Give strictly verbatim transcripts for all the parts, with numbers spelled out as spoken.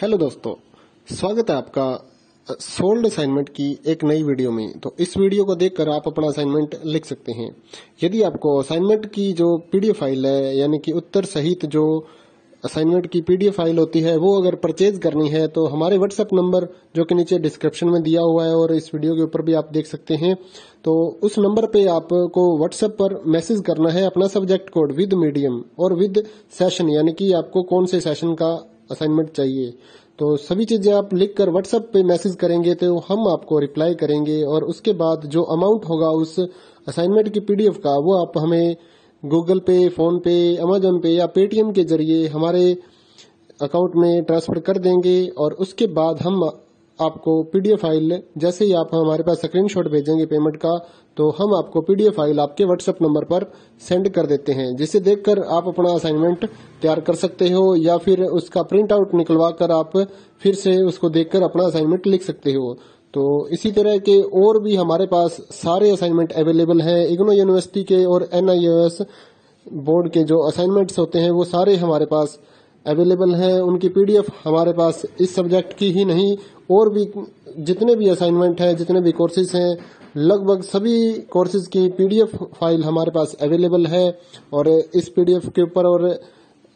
Hello दोस्तों, स्वागत है आपका सोल्ड असाइनमेंट की एक नई वीडियो में। तो इस वीडियो को देखकर आप अपना असाइनमेंट लिख सकते हैं। यदि आपको असाइनमेंट की जो पीडीएफ फाइल है, यानी कि उत्तर सहित जो असाइनमेंट की पीडीएफ फाइल होती है, वो अगर परचेज करनी है तो हमारे व्हाट्सएप नंबर जो कि नीचे डिस्क्रिप्शन में दिया हुआ है और इस वीडियो के ऊपर भी आप देख सकते हैं, तो उस नंबर पे आपको व्हाट्सएप पर मैसेज करना है अपना सब्जेक्ट कोड विद मीडियम और विद सेशन, यानी कि आपको कौन से सेशन का असाइनमेंट चाहिए। तो सभी चीजें आप लिखकर व्हाट्सएप पे मैसेज करेंगे तो हम आपको रिप्लाई करेंगे और उसके बाद जो अमाउंट होगा उस असाइनमेंट की पीडीएफ का, वो आप हमें गूगल पे, फोन पे, अमेजोन पे या पेटीएम के जरिए हमारे अकाउंट में ट्रांसफर कर देंगे। और उसके बाद हम आपको पीडीएफ फाइल, जैसे ही आप हमारे पास स्क्रीनशॉट भेजेंगे पेमेंट का, तो हम आपको पीडीएफ फाइल आपके व्हाट्सएप नंबर पर सेंड कर देते हैं, जिसे देखकर आप अपना असाइनमेंट तैयार कर सकते हो या फिर उसका प्रिंट आउट निकलवा कर आप फिर से उसको देखकर अपना असाइनमेंट लिख सकते हो। तो इसी तरह के और भी हमारे पास सारे असाइनमेंट अवेलेबल हैं। इग्नो यूनिवर्सिटी के और एनआईओएस बोर्ड के जो असाइनमेंट्स होते हैं वो सारे हमारे पास अवेलेबल हैं। उनकी पीडीएफ हमारे पास इस सब्जेक्ट की ही नहीं, और भी जितने भी असाइनमेंट हैं, जितने भी कोर्सेज हैं, लगभग सभी कोर्सेज की पीडीएफ फाइल हमारे पास अवेलेबल है। और इस पीडीएफ के ऊपर और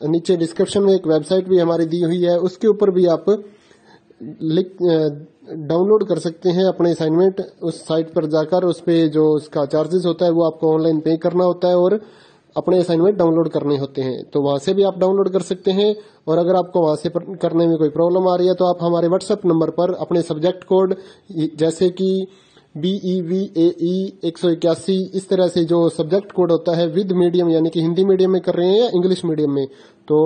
नीचे डिस्क्रिप्शन में एक वेबसाइट भी हमारी दी हुई है, उसके ऊपर भी आप लिख डाउनलोड कर सकते हैं अपने असाइनमेंट। उस साइट पर जाकर उस पे जो उसका चार्जेस होता है वो आपको ऑनलाइन पे करना होता है और अपने असाइनमेंट डाउनलोड करने होते हैं, तो वहां से भी आप डाउनलोड कर सकते हैं। और अगर आपको वहां से करने में कोई प्रॉब्लम आ रही है तो आप हमारे व्हाट्सएप नंबर पर अपने सब्जेक्ट कोड, जैसे कि बी ई वी ए ई एक सौ इक्यासी, इस तरह से जो सब्जेक्ट कोड होता है विद मीडियम, यानी कि हिंदी मीडियम में कर रहे हैं या इंग्लिश मीडियम में, तो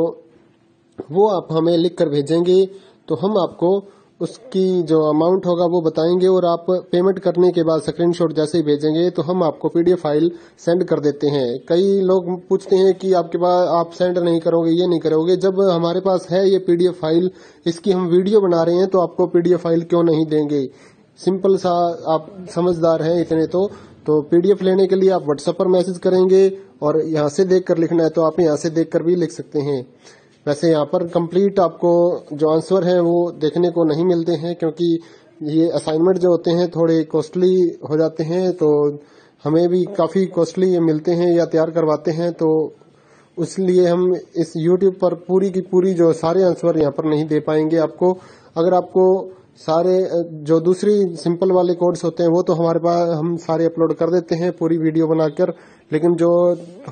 वो आप हमें लिख कर भेजेंगे तो हम आपको उसकी जो अमाउंट होगा वो बताएंगे। और आप पेमेंट करने के बाद स्क्रीनशॉट जैसे ही भेजेंगे तो हम आपको पीडीएफ फाइल सेंड कर देते हैं। कई लोग पूछते हैं कि आपके पास आप सेंड नहीं करोगे, ये नहीं करोगे। जब हमारे पास है ये पीडीएफ फाइल, इसकी हम वीडियो बना रहे हैं, तो आपको पीडीएफ फाइल क्यों नहीं देंगे? सिंपल सा, आप समझदार हैं इतने तो। तो पीडीएफ लेने के लिए आप व्हाट्सएप पर मैसेज करेंगे और यहाँ से देख कर लिखना है तो आप यहाँ से देख कर भी लिख सकते हैं। वैसे यहाँ पर कंप्लीट आपको जो आंसर है वो देखने को नहीं मिलते हैं, क्योंकि ये असाइनमेंट जो होते हैं थोड़े कॉस्टली हो जाते हैं, तो हमें भी काफ़ी कॉस्टली ये मिलते हैं या तैयार करवाते हैं, तो इसलिए हम इस यूट्यूब पर पूरी की पूरी जो सारे आंसर यहाँ पर नहीं दे पाएंगे आपको। अगर आपको सारे जो दूसरी सिंपल वाले कोड्स होते हैं वो तो हमारे पास हम सारे अपलोड कर देते हैं पूरी वीडियो बनाकर, लेकिन जो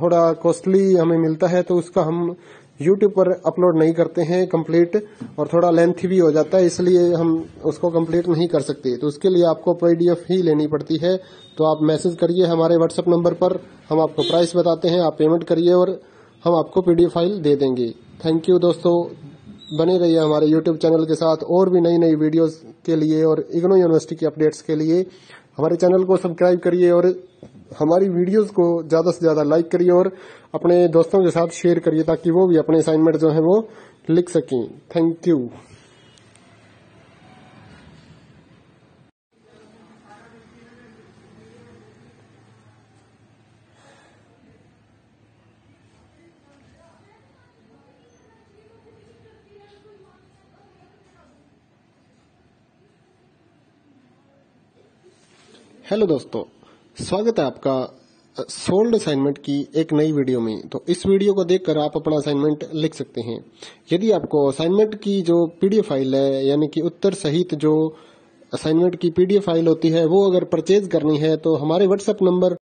थोड़ा कॉस्टली हमें मिलता है तो उसका हम YouTube पर अपलोड नहीं करते हैं कंप्लीट, और थोड़ा लेंथी भी हो जाता है, इसलिए हम उसको कंप्लीट नहीं कर सकते। तो उसके लिए आपको पीडीएफ ही लेनी पड़ती है। तो आप मैसेज करिए हमारे व्हाट्सएप नंबर पर, हम आपको प्राइस बताते हैं, आप पेमेंट करिए और हम आपको पीडीएफ फाइल दे देंगे। थैंक यू दोस्तों, बने रहिए हमारे यूट्यूब चैनल के साथ। और भी नई नई वीडियोज के लिए और इग्नो यूनिवर्सिटी के अपडेट्स के लिए हमारे चैनल को सब्सक्राइब करिए और हमारी वीडियोस को ज्यादा से ज्यादा लाइक करिए और अपने दोस्तों के साथ शेयर करिए, ताकि वो भी अपने असाइनमेंट जो है वो लिख सकें। Thank you. हेलो दोस्तों, स्वागत है आपका सोल्ड असाइनमेंट की एक नई वीडियो में। तो इस वीडियो को देखकर आप अपना असाइनमेंट लिख सकते हैं। यदि आपको असाइनमेंट की जो पीडीएफ फाइल है, यानी कि उत्तर सहित जो असाइनमेंट की पीडीएफ फाइल होती है, वो अगर परचेज करनी है तो हमारे व्हाट्सएप नंबर